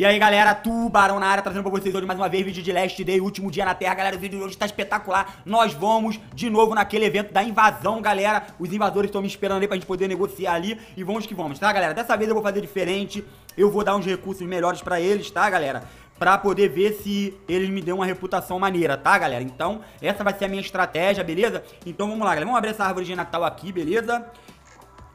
E aí, galera, Tubarão na área, trazendo pra vocês hoje mais uma vez vídeo de Last Day, último dia na Terra. Galera, o vídeo de hoje tá espetacular. Nós vamos de novo naquele evento da invasão, galera. Os invasores estão me esperando aí pra gente poder negociar ali. E vamos que vamos, tá, galera? Dessa vez eu vou fazer diferente. Eu vou dar uns recursos melhores pra eles, tá, galera? Pra poder ver se eles me dão uma reputação maneira, tá, galera? Então, essa vai ser a minha estratégia, beleza? Então, vamos lá, galera. Vamos abrir essa árvore de Natal aqui, beleza?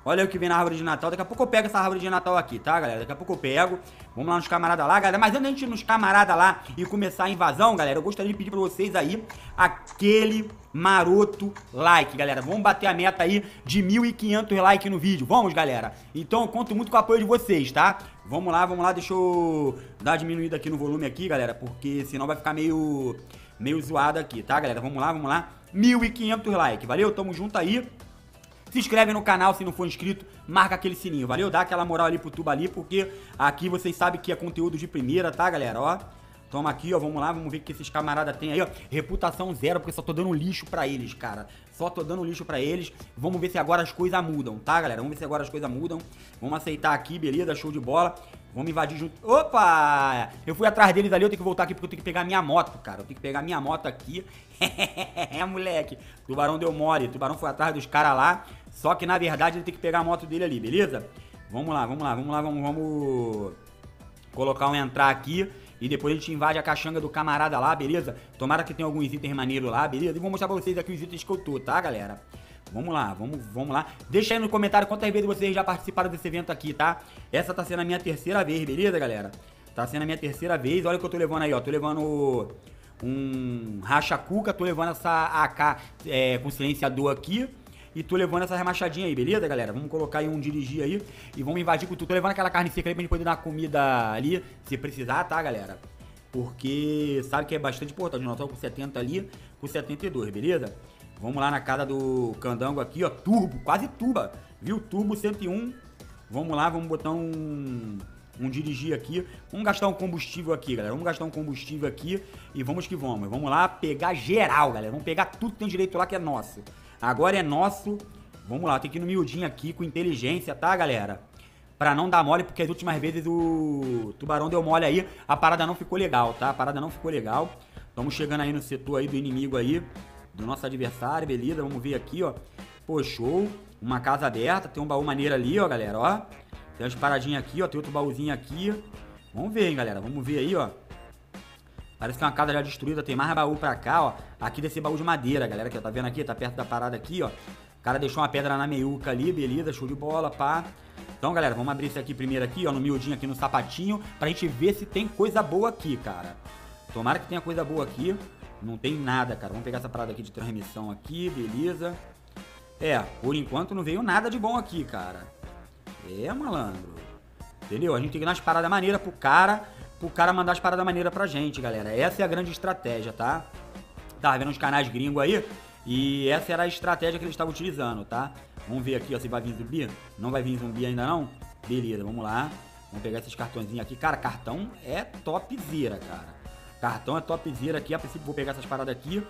Olha o que vem na árvore de Natal. Daqui a pouco eu pego essa árvore de Natal aqui, tá, galera? Daqui a pouco eu pego. Vamos lá nos camaradas lá, galera. Mas antes de a gente ir nos camaradas lá e começar a invasão, galera, eu gostaria de pedir pra vocês aí aquele maroto like, galera. Vamos bater a meta aí de 1.500 likes no vídeo. Vamos, galera. Então, eu conto muito com o apoio de vocês, tá? Vamos lá. Deixa eu dar uma diminuída aqui no volume aqui, galera, porque senão vai ficar meio zoado aqui, tá, galera? Vamos lá. 1.500 likes, valeu? Tamo junto aí. Se inscreve no canal se não for inscrito, marca aquele sininho, valeu? Dá aquela moral ali pro Tuba ali, porque aqui vocês sabem que é conteúdo de primeira, tá, galera? Ó, toma aqui, ó, vamos lá, vamos ver o que esses camaradas têm aí, ó. Reputação zero, porque só tô dando lixo pra eles, cara. Só tô dando lixo pra eles. Vamos ver se agora as coisas mudam, tá, galera? Vamos aceitar aqui, beleza, show de bola. Vamos invadir junto. Opa! Eu fui atrás deles ali, eu tenho que voltar aqui porque eu tenho que pegar minha moto, cara. Eu tenho que pegar minha moto aqui. É, moleque. Tubarão deu mole. Tubarão foi atrás dos caras lá. Só que, na verdade, ele tem que pegar a moto dele ali, beleza? Vamos lá. Vamos colocar um entrar aqui. E depois a gente invade a caixanga do camarada lá, beleza? Tomara que tenha alguns itens maneiros lá, beleza? E vou mostrar pra vocês aqui os itens que eu tô, tá, galera? Vamos lá. Deixa aí no comentário quantas vezes vocês já participaram desse evento aqui, tá? Essa tá sendo a minha terceira vez, beleza, galera? Olha o que eu tô levando aí, ó. Tô levando um racha-cuca, tô levando essa AK com silenciador aqui. E tô levando essas machadinhas aí, beleza, galera? Vamos colocar aí um dirigir aí e vamos invadir com tudo. Tô levando aquela carne seca aí pra gente poder dar comida ali, se precisar, tá, galera? Porque sabe que é bastante importante. Nós estamos com 70 ali, com 72, beleza? Vamos lá na casa do candango aqui, ó. Turbo, quase tuba, viu? Turbo 101. Vamos lá, vamos botar um dirigir aqui. Vamos gastar um combustível aqui, galera. E vamos que vamos. Vamos lá pegar geral, galera. Vamos pegar tudo que tem direito lá que é nosso. Agora é nosso. Vamos lá, tem que ir no miudinho aqui com inteligência, tá, galera? Pra não dar mole, porque as últimas vezes o tubarão deu mole aí. A parada não ficou legal, tá? Estamos chegando aí no setor aí do inimigo aí. Do nosso adversário, beleza? Vamos ver aqui, ó. Pô, show. Uma casa aberta. Tem um baú maneiro ali, ó, galera, ó. Tem umas paradinhas aqui, ó. Tem outro baúzinho aqui. Vamos ver, hein, galera. Vamos ver aí, ó. Parece que é uma casa já destruída. Tem mais baú pra cá, ó. Aqui desse baú de madeira, galera. Que tá vendo aqui? Tá perto da parada aqui, ó. O cara deixou uma pedra na meiuca ali, beleza? Show de bola, pá. Então, galera, vamos abrir esse aqui primeiro aqui, ó. No miudinho aqui, no sapatinho. Pra gente ver se tem coisa boa aqui, cara. Tomara que tenha coisa boa aqui. Não tem nada, cara. Vamos pegar essa parada aqui de transmissão aqui, beleza? É, por enquanto não veio nada de bom aqui, cara. É, malandro. Entendeu? A gente tem que dar as paradas maneiras pro cara mandar as paradas maneiras pra gente, galera. Essa é a grande estratégia, tá? Tá vendo os canais gringos aí? E essa era a estratégia que eles estavam utilizando, tá? Vamos ver aqui, ó, se vai vir zumbi. Não vai vir zumbi ainda, não? Beleza, vamos lá. Vamos pegar esses cartõezinhos aqui. Cara, cartão é topzera, cara. Cartão é topzera aqui, a princípio vou pegar essas paradas aqui.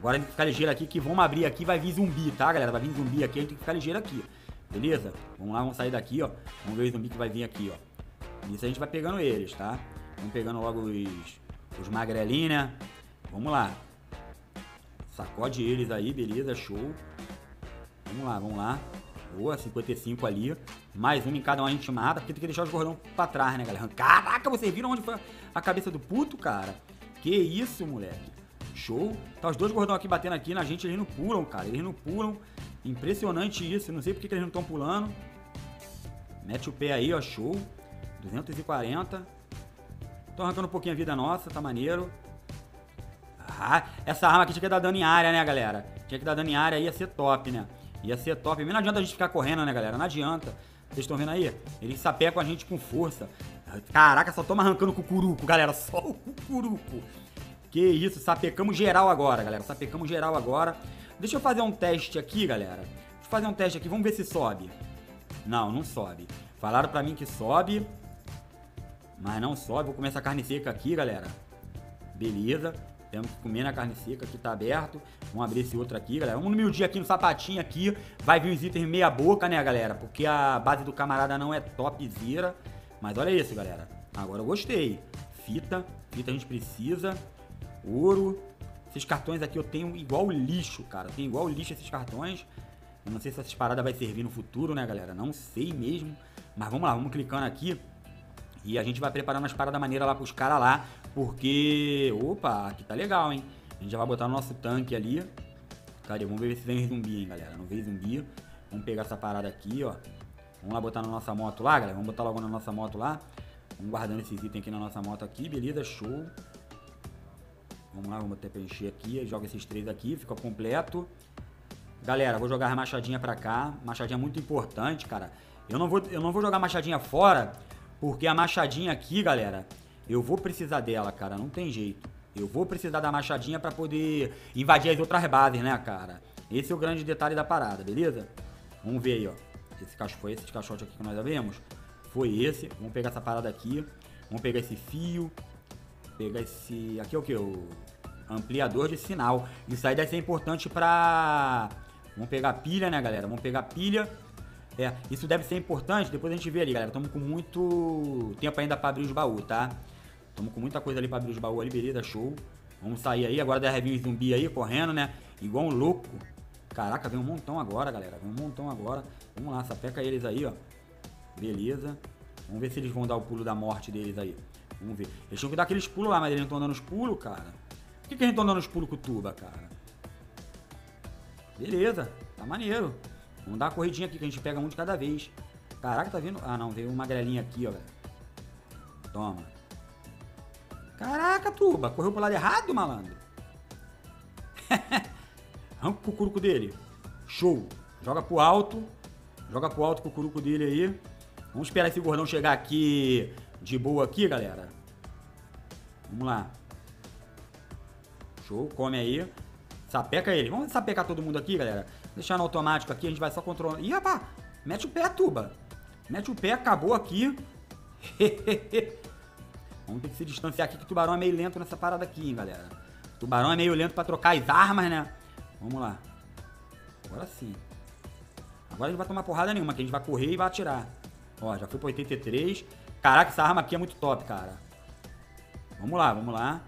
Agora a gente tem que ficar ligeiro aqui, que vamos abrir aqui, vai vir zumbi, tá, galera? Vai vir zumbi aqui, a gente tem que ficar ligeiro aqui, beleza? Vamos lá, vamos sair daqui, ó. Vamos ver o zumbi que vai vir aqui, ó. Isso a gente vai pegando eles, tá? Vamos pegando logo os magrelinhos, né? Vamos lá. Sacode eles aí, beleza, show. Vamos lá. Boa, 55 ali. Mais um em cada um a gente mata, porque tem que deixar os gordão pra trás, né, galera? Caraca, vocês viram onde foi a cabeça do puto, cara? Que isso, moleque. Show. Tá os dois gordão aqui batendo aqui na gente, eles não pulam, cara. Impressionante isso. Não sei porque que eles não estão pulando. Mete o pé aí, ó, show. 240. Tô arrancando um pouquinho a vida nossa, tá maneiro. Ah, essa arma aqui tinha que dar dano em área, né, galera? Tinha que dar dano em área, ia ser top, né? Não adianta a gente ficar correndo, né, galera? Não adianta. Vocês estão vendo aí? Eles sapecam a gente com força. Caraca, só toma arrancando o cucuruco, galera. Só o cucuruco. Que isso, sapecamos geral agora, galera. Deixa eu fazer um teste aqui, galera. Vamos ver se sobe. Não, não sobe. Falaram pra mim que sobe, mas não sobe. Vou comer essa carne seca aqui, galera. Beleza. Temos que comer na carne seca, aqui tá aberto. Vamos abrir esse outro aqui, galera. Vamos no meio dia aqui, no sapatinho aqui. Vai vir uns itens meia boca, né, galera? Porque a base do camarada não é topzera. Mas olha isso, galera. Agora eu gostei. Fita. Fita a gente precisa. Ouro. Esses cartões aqui eu tenho igual lixo, cara. Eu tenho igual lixo esses cartões. Eu não sei se essas paradas vai servir no futuro, né, galera? Não sei mesmo. Mas vamos lá, vamos clicando aqui. E a gente vai preparando as paradas maneiras lá pros caras lá. Porque... opa, aqui tá legal, hein? A gente já vai botar no nosso tanque ali. Cadê? Vamos ver se vem zumbi, hein, galera? Não veio zumbi. Vamos pegar essa parada aqui, ó. Vamos lá botar na nossa moto lá, galera. Vamos botar logo na nossa moto lá. Vamos guardando esses itens aqui na nossa moto aqui. Beleza, show. Vamos lá, vamos até preencher aqui. Joga esses três aqui, fica completo. Galera, vou jogar a machadinha pra cá. Machadinha é muito importante, cara. Eu não vou jogar a machadinha fora, porque a machadinha aqui, galera, eu vou precisar dela, cara. Não tem jeito. Eu vou precisar da machadinha pra poder invadir as outras bases, né, cara? Esse é o grande detalhe da parada, beleza? Vamos ver aí, ó. Esse cachorro foi esse caixote aqui que nós abrimos. Foi esse. Vamos pegar essa parada aqui. Vamos pegar esse fio. Pegar esse... aqui é o que? O ampliador de sinal. Isso aí deve ser importante pra... vamos pegar pilha, né, galera? Vamos pegar pilha. É, isso deve ser importante. Depois a gente vê ali, galera. Estamos com muito tempo ainda pra abrir os baús, tá? Estamos com muita coisa ali pra abrir os baús ali. Beleza, show. Vamos sair aí. Agora dá review zumbi aí, correndo, né? Igual um louco. Caraca, vem um montão agora, galera. Vem um montão agora. Vamos lá, sapeca eles aí, ó. Beleza. Vamos ver se eles vão dar o pulo da morte deles aí. Vamos ver. Eles tinham que dar aqueles pulos lá, mas eles não estão dando os pulos, cara. Por que que eles não estão dando os pulos com o tuba, cara? Beleza. Tá maneiro. Vamos dar uma corridinha aqui, que a gente pega um de cada vez. Caraca, tá vindo... ah, não. Veio uma grelinha aqui, ó, galera. Toma. Caraca, tuba. Correu pro lado errado, malandro. Arranca o cucuruco dele. Show. Joga pro alto. Joga pro alto o cucuruco dele aí. Vamos esperar esse gordão chegar aqui de boa aqui, galera. Vamos lá. Show. Come aí. Sapeca ele. Vamos sapecar todo mundo aqui, galera. Deixar no automático aqui. A gente vai só controlando. Ih, rapaz. Mete o pé, tuba. Mete o pé. Acabou aqui. Vamos ter que se distanciar aqui, que o tubarão é meio lento nessa parada aqui, hein, galera. O tubarão é meio lento pra trocar as armas, né? Vamos lá. Agora sim. Agora a gente vai tomar porrada nenhuma, que a gente vai correr e vai atirar. Ó, já foi pro 83. Caraca, essa arma aqui é muito top, cara. Vamos lá, vamos lá.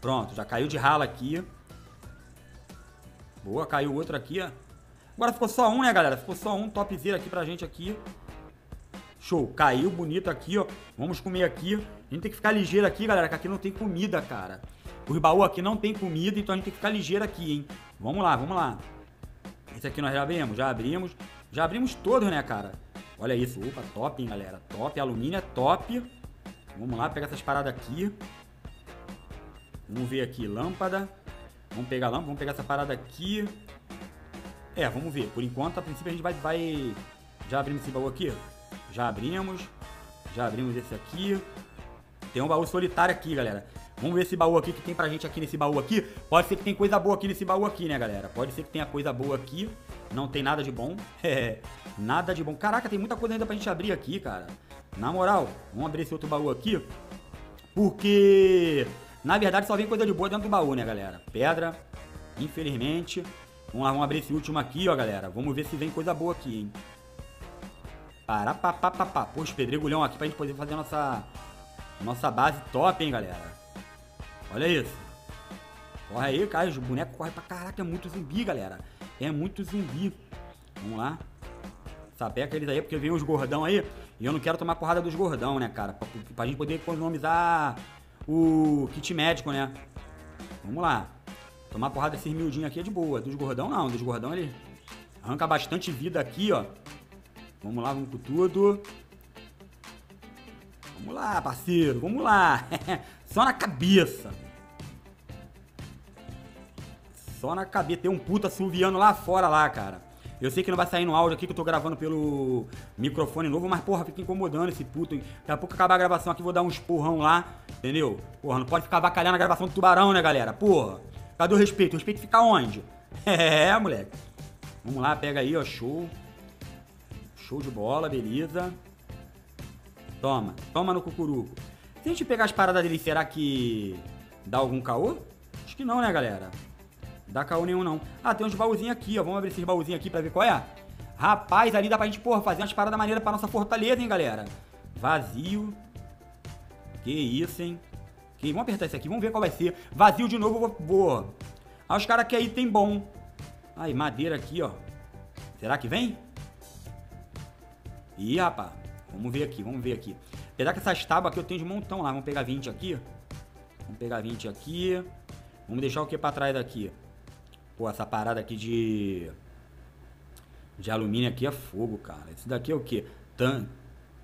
Pronto, já caiu de rala aqui. Boa, caiu outro aqui, ó. Agora ficou só um, né, galera? Ficou só um topzera aqui pra gente aqui. Show, caiu bonito aqui, ó. Vamos comer aqui. A gente tem que ficar ligeiro aqui, galera, que aqui não tem comida, cara. Os baús aqui não tem comida, então a gente tem que ficar ligeiro aqui, hein. Vamos lá, vamos lá. Esse aqui nós já abrimos, já abrimos. Já abrimos todos, né, cara? Olha isso. Opa, top, hein, galera. Top. Alumínio é top. Vamos lá, pegar essas paradas aqui. Vamos ver aqui. Lâmpada. Vamos pegar a lâmpada. Vamos pegar essa parada aqui. É, vamos ver. Por enquanto, a princípio, a gente vai... já abrimos esse baú aqui. Já abrimos. Já abrimos esse aqui. Tem um baú solitário aqui, galera. Vamos ver esse baú aqui, que tem pra gente aqui nesse baú aqui. Pode ser que tem coisa boa aqui nesse baú aqui, né, galera? Pode ser que tenha coisa boa aqui. Não tem nada de bom. Nada de bom. Caraca, tem muita coisa ainda pra gente abrir aqui, cara. Na moral, vamos abrir esse outro baú aqui. Porque, na verdade, só vem coisa de boa dentro do baú, né, galera? Pedra, infelizmente. Vamos lá, vamos abrir esse último aqui, ó, galera. Vamos ver se vem coisa boa aqui, hein. Pará, papapá. Poxa, pedregulhão aqui pra gente poder fazer a nossa base top, hein, galera. Olha isso. Corre aí, cara. Os bonecos correm pra caraca. É muito zumbi, galera. É muito zumbi. Vamos lá. Sapeca eles aí, porque vem os gordão aí. E eu não quero tomar porrada dos gordão, né, cara? Pra gente poder economizar o kit médico, né? Vamos lá. Tomar porrada desses miudinhos aqui é de boa. Dos gordão, não. Dos gordão, ele arranca bastante vida aqui, ó. Vamos lá, vamos com tudo. Vamos lá, parceiro. Vamos lá. Só na cabeça. Só na cabeça. Tem um puta assoviando lá fora, lá, cara. Eu sei que não vai sair no áudio aqui, que eu tô gravando pelo microfone novo, mas, porra, fica incomodando esse puto. Daqui a pouco acabar a gravação aqui, vou dar um esporrão lá, entendeu? Porra, não pode ficar avacalhando a gravação do tubarão, né, galera? Porra, cadê o respeito? O respeito fica onde? É, moleque. Vamos lá, pega aí, ó, show. Show de bola, beleza. Toma, toma no cucuruco. Se a gente pegar as paradas dele, será que dá algum caô? Acho que não, né, galera? Não dá caô nenhum, não. Ah, tem uns baúzinhos aqui, ó. Vamos abrir esses baúzinhos aqui pra ver qual é. Rapaz, ali dá pra gente, porra, fazer umas paradas maneiras pra nossa fortaleza, hein, galera? Vazio. Que isso, hein? Okay, vamos apertar esse aqui, vamos ver qual vai ser. Vazio de novo, vou... Ah, os caras que aí tem bom. Aí, madeira aqui, ó. Será que vem? Ih, rapaz. Vamos ver aqui, vamos ver aqui. Apesar que essas tábuas aqui eu tenho de montão lá. Vamos pegar 20 aqui. Vamos pegar 20 aqui. Vamos deixar o que pra trás daqui? Pô, essa parada aqui de alumínio aqui é fogo, cara. Isso daqui é o quê?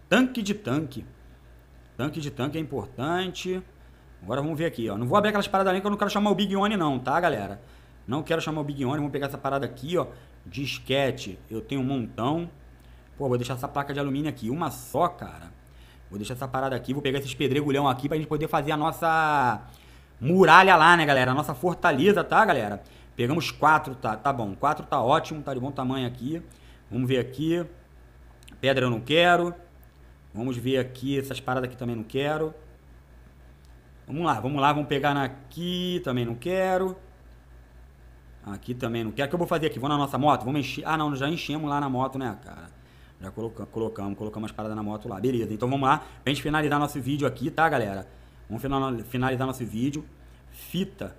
Tanque de tanque. Tanque de tanque é importante. Agora vamos ver aqui, ó. Não vou abrir aquelas paradas ali que eu não quero chamar o Big One não, tá, galera? Não quero chamar o Big One. Vamos pegar essa parada aqui, ó. Disquete. Eu tenho um montão. Pô, vou deixar essa placa de alumínio aqui. Uma só, cara. Vou deixar essa parada aqui. Vou pegar esses pedregulhão aqui pra gente poder fazer a nossa muralha lá, né, galera? A nossa fortaleza, tá, galera? Pegamos 4, tá bom. 4 tá ótimo, tá de bom tamanho aqui. Vamos ver aqui. Pedra eu não quero. Vamos ver aqui. Essas paradas aqui também não quero. Vamos lá, vamos lá. Vamos pegar aqui. Também não quero. Aqui também não quero. O que eu vou fazer aqui? Vou na nossa moto? Vamos encher. Ah, não. Já enchemos lá na moto, né, cara? Já colocamos as paradas na moto lá. Beleza. Então vamos lá. Pra gente finalizar nosso vídeo aqui, tá, galera? Vamos finalizar nosso vídeo. Fita.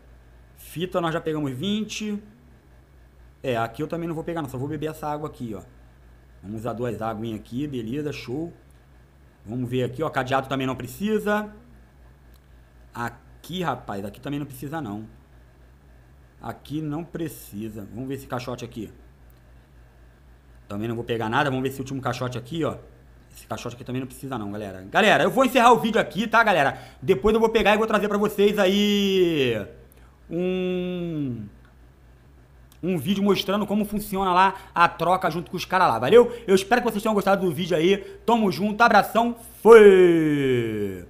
Fita nós já pegamos 20. É, aqui eu também não vou pegar não, só vou beber essa água aqui, ó. Vamos usar 2 aguinhas aqui, beleza, show. Vamos ver aqui, ó, cadeado também não precisa. Aqui, rapaz, aqui também não precisa não. Aqui não precisa. Vamos ver esse caixote aqui. Também não vou pegar nada, vamos ver esse último caixote aqui, ó. Esse caixote aqui também não precisa não, galera. Galera, eu vou encerrar o vídeo aqui, tá, galera? Depois eu vou pegar e vou trazer pra vocês aí... um vídeo mostrando como funciona lá a troca junto com os caras lá, valeu? Eu espero que vocês tenham gostado do vídeo aí, tamo junto, abração, fui!